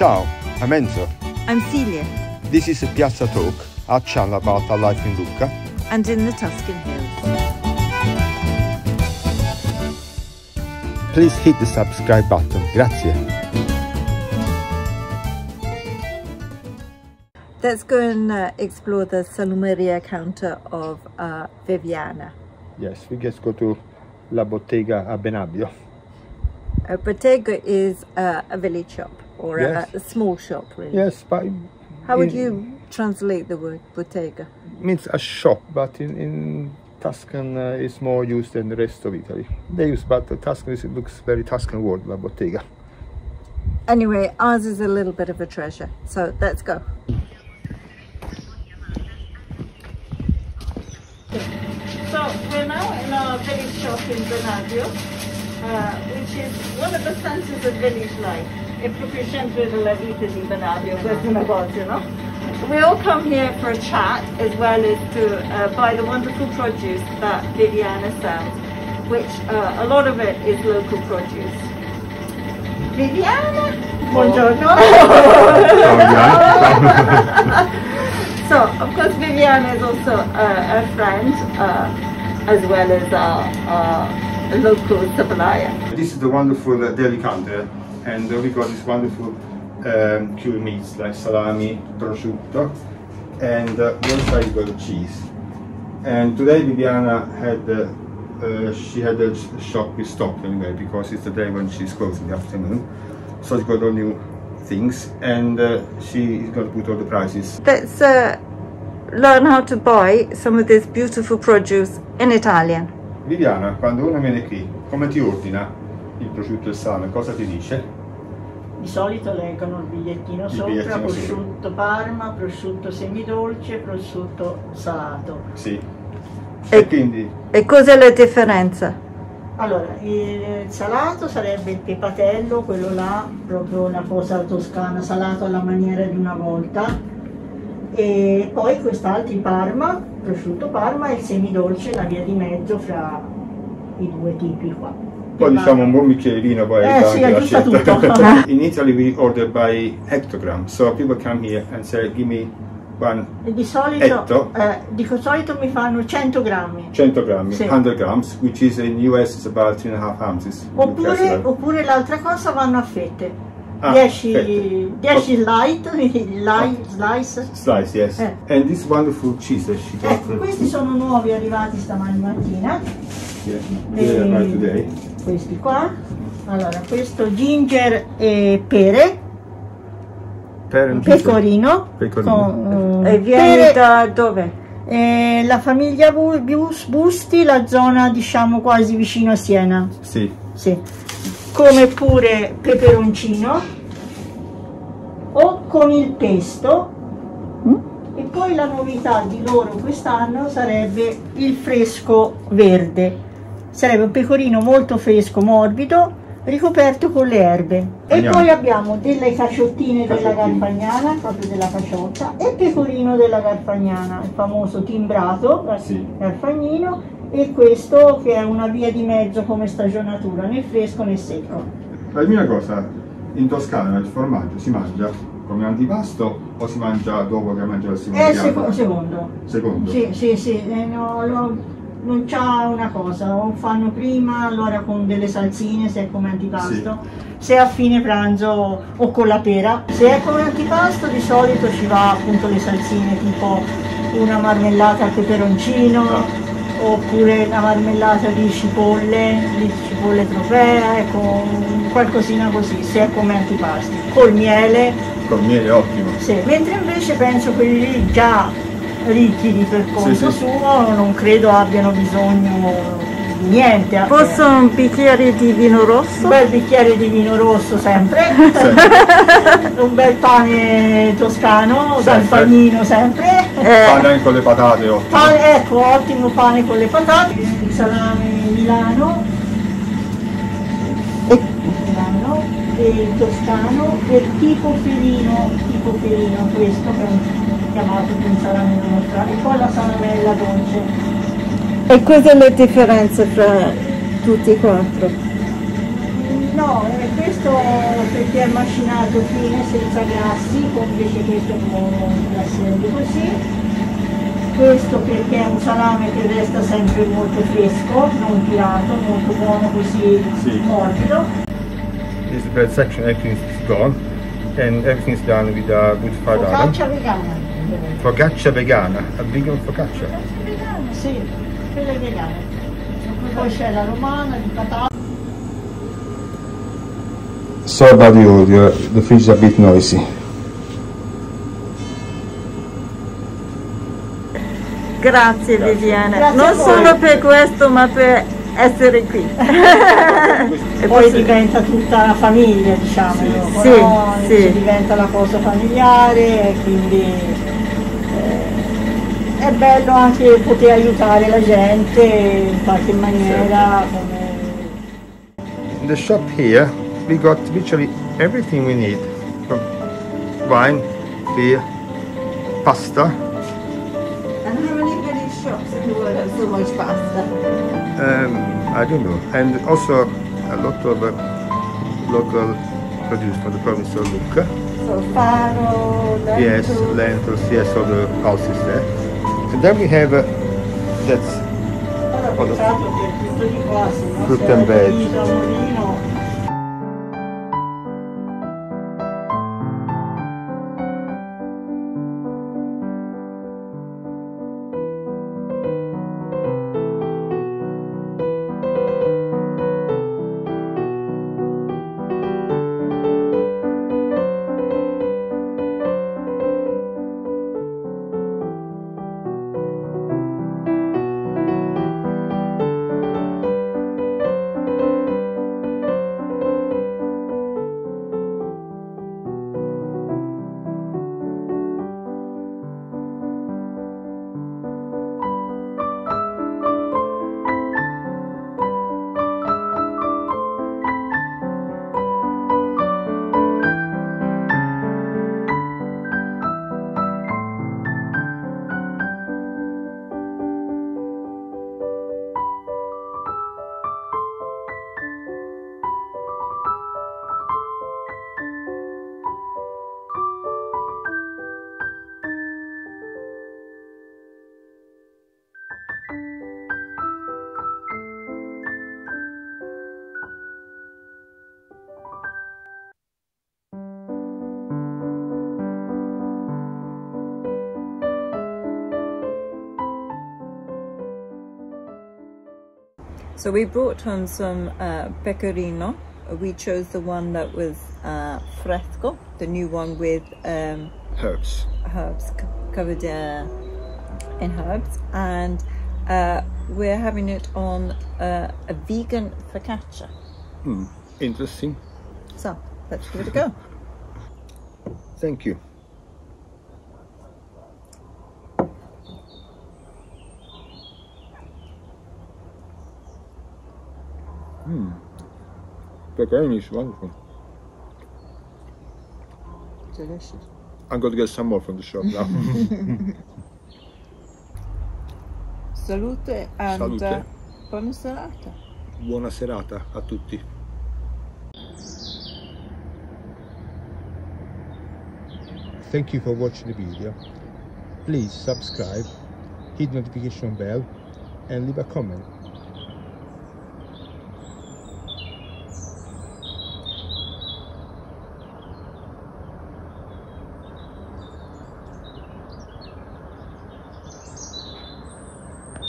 Ciao, I'm Enzo. I'm Celia. This is Piazza Talk, our channel about our life in Lucca and in the Tuscan hills. Please hit the subscribe button. Grazie. Let's go and explore the Salumeria counter of Viviana. Yes, we just go to La Bottega a Benabio. A bottega is a village shop, or yes, a small shop, really. Yes, but... How would you translate the word bottega? It means a shop, but in Tuscan it's more used than the rest of Italy. They use, but the Tuscan, it looks very Tuscan word, La Bottega. Anyway, ours is a little bit of a treasure, so let's go. Village shop in Bernardio, which is one of the centers of village life. È proprio il centro della vita di Bernardio, questo è una volta, no? We all come here for a chat as well as to buy the wonderful produce that Viviana sells, which a lot of it is local produce. Viviana! Buongiorno! So, of course, Viviana is also a friend, as well as our local supplier. This is the wonderful deli counter, and we got this wonderful cured meats like salami, prosciutto, and one side we got cheese. And today Viviana had she had a shop with stock anyway, because it's the day when she's closed in the afternoon. So she got all new things, and she's going to put all the prices. That's learn how to buy some of this beautiful produce in Italian. Viviana, quando uno viene qui, come ti ordina il prosciutto e il salame? Cosa ti dice? Di solito leggono il bigliettino sopra, prosciutto Parma, prosciutto semidolce, prosciutto salato. Sì. E quindi? E cos'è la differenza? Allora, il salato sarebbe il pepatello, quello là, proprio una cosa toscana, salato alla maniera di una volta. E poi quest'altro Parma, prosciutto Parma, e il semidolce, la via di mezzo fra i due tipi qua. Poi diciamo un buon bicchiere di vino, poi sì, aiuta tutto. In Italy we order by hectogram, so people come here and say give me one hecto. Di solito mi fanno 100 grammi. 100 grammi, sì. 100 grams, which is in US is about 3.5 ounces. Oppure l'altra cosa vanno a fette. 10 slice. Slice, yes. And this wonderful cheese that she got. Questi sono nuovi, arrivati stamani mattina. Questi qua. Allora, questo ginger e pere. Pecorino. Pecorino. E viene da dove? La famiglia Busti, la zona diciamo quasi vicino a Siena. Sì. Sì. Come pure peperoncino o con il pesto, e poi la novità di loro quest'anno sarebbe il fresco verde, sarebbe un pecorino molto fresco, morbido, ricoperto con le erbe. Andiamo. E poi abbiamo delle caciottine della Garfagnana, proprio della caciotta, e pecorino della Garfagnana, il famoso timbrato, sì, garfagnino. E questo che è una via di mezzo come stagionatura, né fresco né secco. La mia cosa, in Toscana il formaggio si mangia come antipasto o si mangia dopo che mangia il secondo? Secondo. Sì, no, non c'ha una cosa, o fanno prima allora con delle salsine se è come antipasto, sì, se a fine pranzo o con la pera. Se è come antipasto di solito ci va appunto le salsine, tipo una marmellata al peperoncino, ah, oppure una marmellata di cipolle trofea, ecco, qualcosina così, se è come antipasti. Col miele. Col miele, ottimo. Sì, mentre invece penso quelli lì già ricchi per conto suo, non credo abbiano bisogno di niente. Posso un bicchiere di vino rosso? Un bel bicchiere di vino rosso sempre. Un bel pane toscano, garfagnino sempre. Pane con le patate, ottimo. Pane, ecco, ottimo pane con le patate. Il salame Milano, e il toscano, e il tipo felino, questo che è chiamato il salame nostrano, e poi la salamella dolce. E cosa è la differenza fra tutti e quattro? No, questo perché è macinato fine senza grassi, invece questo è grassetto così. Questo perché è un salame che resta sempre molto fresco, non tirato, molto buono così, sì, morbido. This bread section everything is gone and everything is done with a good fagana. Focaccia vegana. Focaccia vegana, a vegan focaccia. Focaccia vegana, sì, quella è vegana. Poi c'è la romana, di patata. Sorry about the audio, the fridge is a bit noisy. Grazie Viviana, grazie non solo per questo ma per essere qui. E poi diventa tutta la famiglia, diciamo, sì, no? Sì, sì. Diventa la cosa familiare, quindi è bello anche poter aiutare la gente in qualche maniera. In the shop here we got literally everything we need, from wine, beer, pasta. And how many village shops have you ordered so much pasta? I don't know. And also a lot of local produce from the province of Lucca. So farro, lentils. Yes, lentils. Yes, all the pulses there. And then we have that's fruit and veg. So we brought home some pecorino. We chose the one that was fresco, the new one with herbs covered in herbs, and we're having it on a vegan focaccia. Interesting. So let's give it a go. Thank you. Pecorino is wonderful. Delicious. I'm going to get some more from the shop now. Salute and Salute. Buona serata. Buona serata a tutti. Thank you for watching the video. Please subscribe, hit notification bell and leave a comment.